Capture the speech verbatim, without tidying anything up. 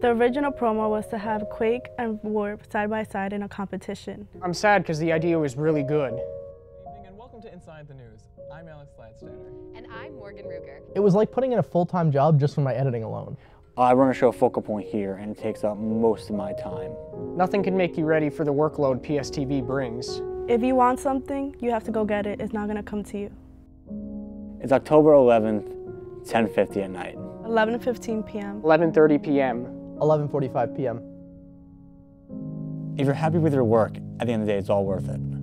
The original promo was to have Quake and WARP side by side in a competition. I'm sad because the idea was really good. Good evening and welcome to Inside the News. I'm Alex Bladstader. And I'm Morgan Ruger. It was like putting in a full-time job just for my editing alone. I run a show focal point here and it takes up most of my time. Nothing can make you ready for the workload P S T V brings. If you want something, you have to go get it. It's not going to come to you. It's October eleventh, ten fifty at night. eleven fifteen p m eleven thirty p m eleven forty-five p m If you're happy with your work, at the end of the day, it's all worth it.